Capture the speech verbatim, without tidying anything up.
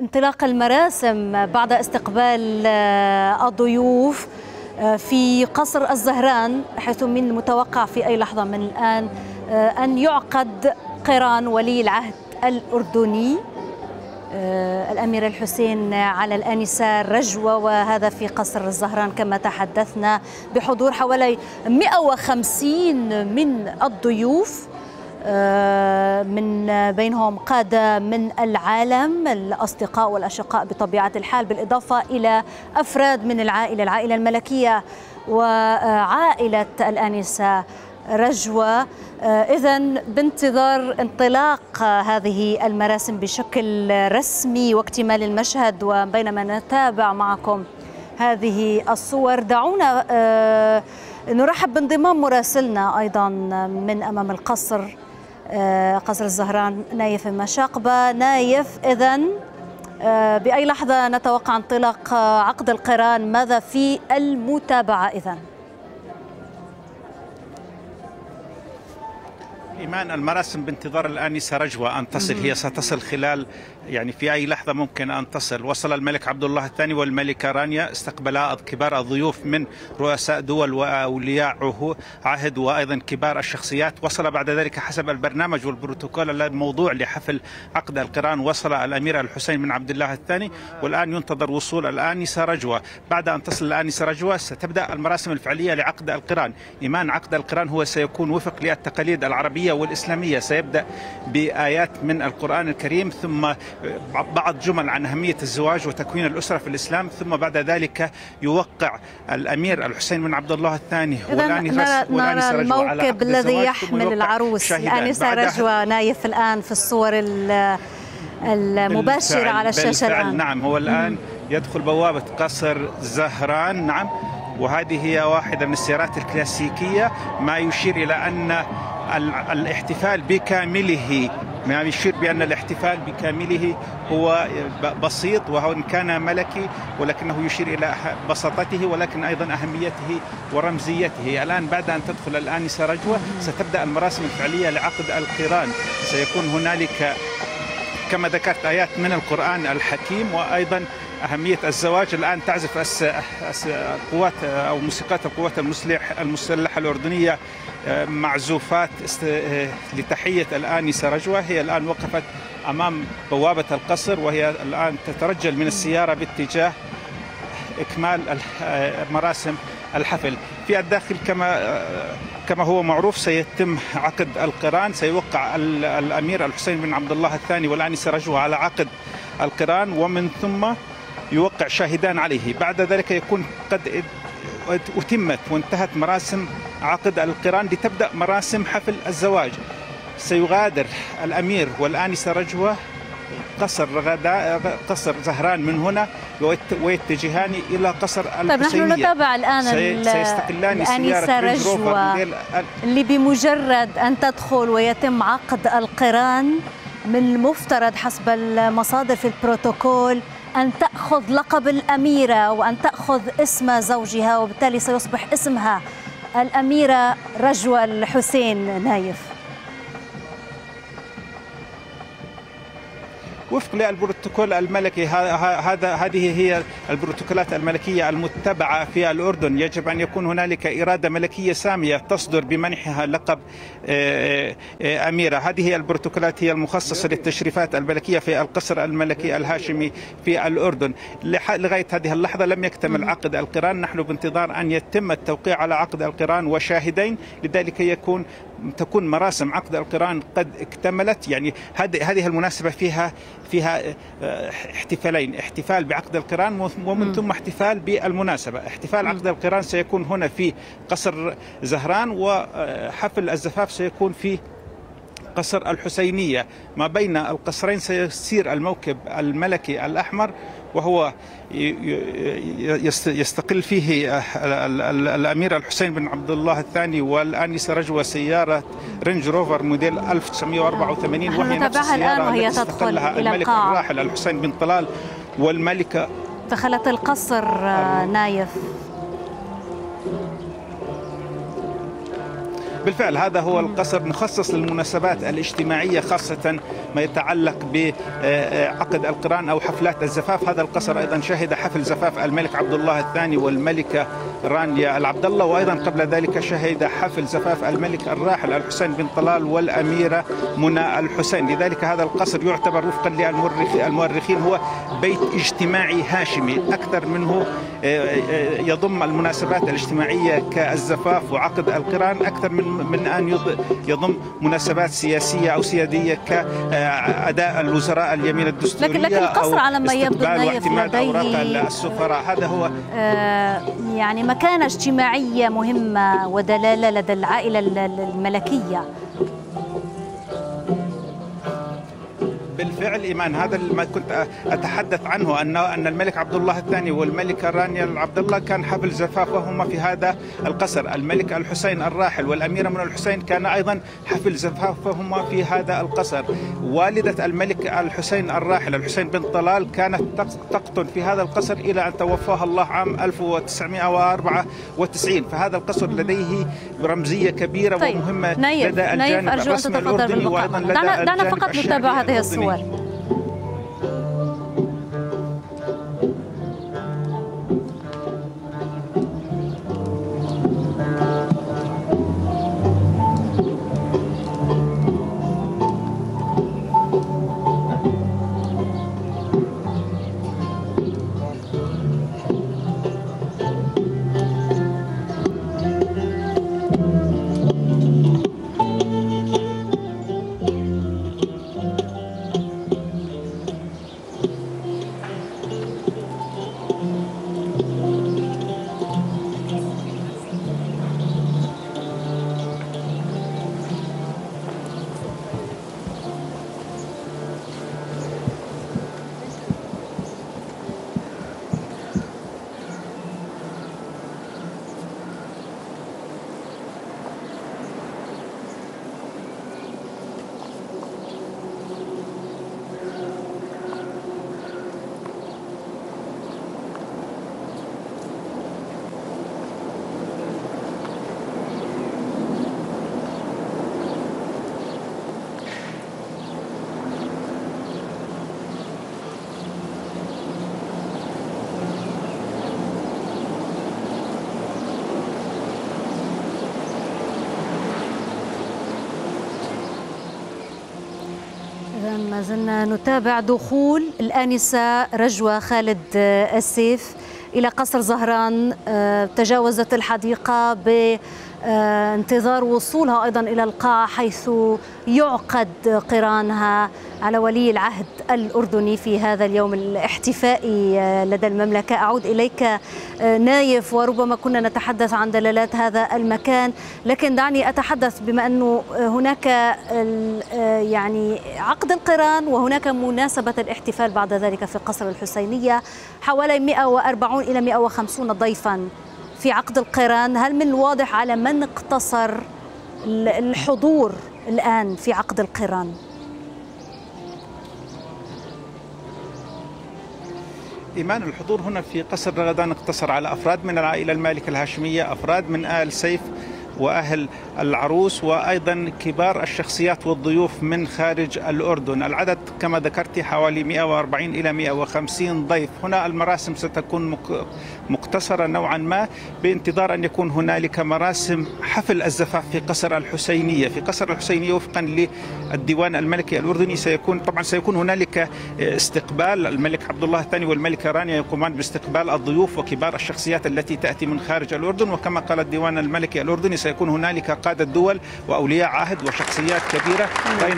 انطلاق المراسم بعد استقبال الضيوف في قصر الزهران، حيث من المتوقع في أي لحظة من الآن أن يعقد قران ولي العهد الأردني الأمير الحسين على الآنسة رجوة، وهذا في قصر الزهران كما تحدثنا بحضور حوالي مئة وخمسين من الضيوف، من بينهم قادة من العالم، الأصدقاء والأشقاء بطبيعة الحال، بالإضافة إلى أفراد من العائلة العائلة الملكية وعائلة الآنسة رجوة. إذن بانتظار انطلاق هذه المراسم بشكل رسمي واكتمال المشهد، وبينما نتابع معكم هذه الصور دعونا نرحب بانضمام مراسلنا أيضا من أمام القصر قصر الزهران نايف المشاقبة. نايف، إذن بأي لحظة نتوقع انطلاق عقد القران، ماذا في المتابعة إذن؟ إيمان، المراسم بانتظار الآنسة رجوة أن تصل، هي ستصل خلال يعني في أي لحظة ممكن أن تصل. وصل الملك عبد الله الثاني والملكة رانيا، استقبلا كبار الضيوف من رؤساء دول وأولياء عهد وأيضا كبار الشخصيات. وصل بعد ذلك حسب البرنامج والبروتوكول الموضوع لحفل عقد القران، وصل الأمير الحسين بن عبد الله الثاني، والآن ينتظر وصول الآنسة رجوة. بعد أن تصل الآنسة رجوة ستبدأ المراسم الفعلية لعقد القران. إيمان، عقد القران هو سيكون وفق للتقاليد العربية والإسلامية، سيبدأ بآيات من القرآن الكريم، ثم بعض جمل عن أهمية الزواج وتكوين الأسرة في الإسلام، ثم بعد ذلك يوقع الأمير الحسين بن عبد الله الثاني والآنسة رجوة على الموكب الذي يحمل العروس الآنسة رجوة. نايف الآن في الصور المباشرة على الشاشة الآن. نعم، هو الآن يدخل بوابة قصر زهران. نعم، وهذه هي واحدة من السيارات الكلاسيكية، ما يشير إلى أن الاحتفال بكامله ما يشير بأن الاحتفال بكامله هو بسيط، وهو إن كان ملكي ولكنه يشير إلى بساطته ولكن أيضا أهميته ورمزيته. الآن بعد أن تدخل الآنسة رجوة ستبدأ المراسم الفعلية لعقد القران، سيكون هنالك كما ذكرت آيات من القرآن الحكيم وأيضا أهمية الزواج. الآن تعزف أس أس قوات أو موسيقات القوات المسلح المسلحة الأردنية معزوفات لتحية الآنسة رجوة. هي الآن وقفت أمام بوابة القصر، وهي الآن تترجل من السيارة باتجاه إكمال مراسم الحفل. في الداخل كما كما هو معروف سيتم عقد القران، سيوقع الأمير الحسين بن عبد الله الثاني والآنسة رجوة على عقد القران، ومن ثم يوقع شاهدان عليه. بعد ذلك يكون قد أتمت وانتهت مراسم عقد القران لتبدأ مراسم حفل الزواج. سيغادر الأمير والآنسة رجوة قصر غدا قصر زهران من هنا ويتجهان إلى قصر الحسينية. طيب، نحن نتابع الآن سيستقلان الآنسة رجوة اللي بمجرد أن تدخل ويتم عقد القران، من المفترض حسب المصادر في البروتوكول أن تأخذ لقب الأميرة وأن تأخذ اسم زوجها، وبالتالي سيصبح اسمها الأميرة رجوة الحسين. نايف، وفق للبروتوكول الملكي، هذا هذه هي البروتوكولات الملكية المتبعة في الأردن. يجب أن يكون هنالك إرادة ملكية سامية تصدر بمنحها لقب أميرة. هذه البروتوكولات هي المخصصة للتشريفات الملكية في القصر الملكي الهاشمي في الأردن. لغاية هذه اللحظة لم يكتمل عقد القران، نحن بانتظار أن يتم التوقيع على عقد القران وشاهدين، لذلك يكون تكون مراسم عقد القران قد اكتملت. يعني هذه المناسبة فيها فيها احتفالين، احتفال بعقد القران ومن ثم احتفال بالمناسبة. احتفال عقد القران سيكون هنا في قصر زهران، وحفل الزفاف سيكون في قصر الحسينية. ما بين القصرين سيسير الموكب الملكي الأحمر، وهو يستقل فيه الأمير الحسين بن عبد الله الثاني والآنسة رجوة سيارة رينج روفر موديل ألف وتسعمئة وأربعة وثمانين، وهي نفس السيارة التي استقلها الملك الراحل الحسين بن طلال والملكة. دخلت القصر نايف. بالفعل هذا هو القصر مخصص للمناسبات الاجتماعية، خاصة ما يتعلق بعقد القران أو حفلات الزفاف. هذا القصر أيضا شهد حفل زفاف الملك عبد الله الثاني والملكة رانيا العبد الله، وأيضا قبل ذلك شهد حفل زفاف الملك الراحل الحسين بن طلال والأميرة منى الحسين. لذلك هذا القصر يعتبر وفقا للمؤرخين هو بيت اجتماعي هاشمي أكثر منه يضم المناسبات الاجتماعية كالزفاف وعقد القران أكثر من من أن يضم مناسبات سياسية أو سيادية كأداء الوزراء اليمين الدستورية، لكن لكن القصر على ما يبدو واعتماد أوراق السفراء. هذا هو آه يعني مكانة اجتماعية مهمة ودلالة لدى العائلة الملكية. بالفعل إيمان، هذا ما كنت أتحدث عنه أن أن الملك عبد الله الثاني والملكة رانيا العبد الله كان حفل زفافهما في هذا القصر، الملك الحسين الراحل والأميرة منى الحسين كان أيضا حفل زفافهما في هذا القصر. والدة الملك الحسين الراحل الحسين بن طلال كانت تقطن في هذا القصر إلى أن توفاها الله عام ألف وتسعمئة وأربعة وتسعين، فهذا القصر لديه رمزية كبيرة طيب. ومهمة نايف. لدى الجانب نايف الرسمي الأردني وأيضا لدى دعنا, دعنا فقط نتابع هذه الصور. ما زلنا نتابع دخول الآنسة رجوة خالد السيف إلى قصر زهران، تجاوزت الحديقة بانتظار وصولها أيضا إلى القاعة حيث يعقد قرانها على ولي العهد الأردني في هذا اليوم الاحتفائي لدى المملكة. أعود إليك نايف، وربما كنا نتحدث عن دلالات هذا المكان، لكن دعني أتحدث بما أنه هناك يعني عقد القران وهناك مناسبة الاحتفال بعد ذلك في قصر الحسينية، حوالي مئة وأربعين إلى مئة وخمسين ضيفا في عقد القران. هل من الواضح على من اقتصر الحضور الآن في عقد القران؟ إيمان، الحضور هنا في قصر رغدان اقتصر على أفراد من العائلة المالكة الهاشمية، أفراد من آل سيف وأهل العروس، وأيضا كبار الشخصيات والضيوف من خارج الأردن. العدد كما ذكرت حوالي مئة وأربعين إلى مئة وخمسين ضيف. هنا المراسم ستكون مقتصرة نوعا ما بانتظار أن يكون هنالك مراسم حفل الزفاف في قصر الحسينية. في قصر الحسينية وفقا للديوان الملكي الأردني سيكون طبعا سيكون هنالك استقبال، الملك عبد الله الثاني والملكة رانيا يقومان باستقبال الضيوف وكبار الشخصيات التي تأتي من خارج الأردن، وكما قال الديوان الملكي الأردني سيكون هنالك قادة دول وأولياء عهد وشخصيات كبيرة.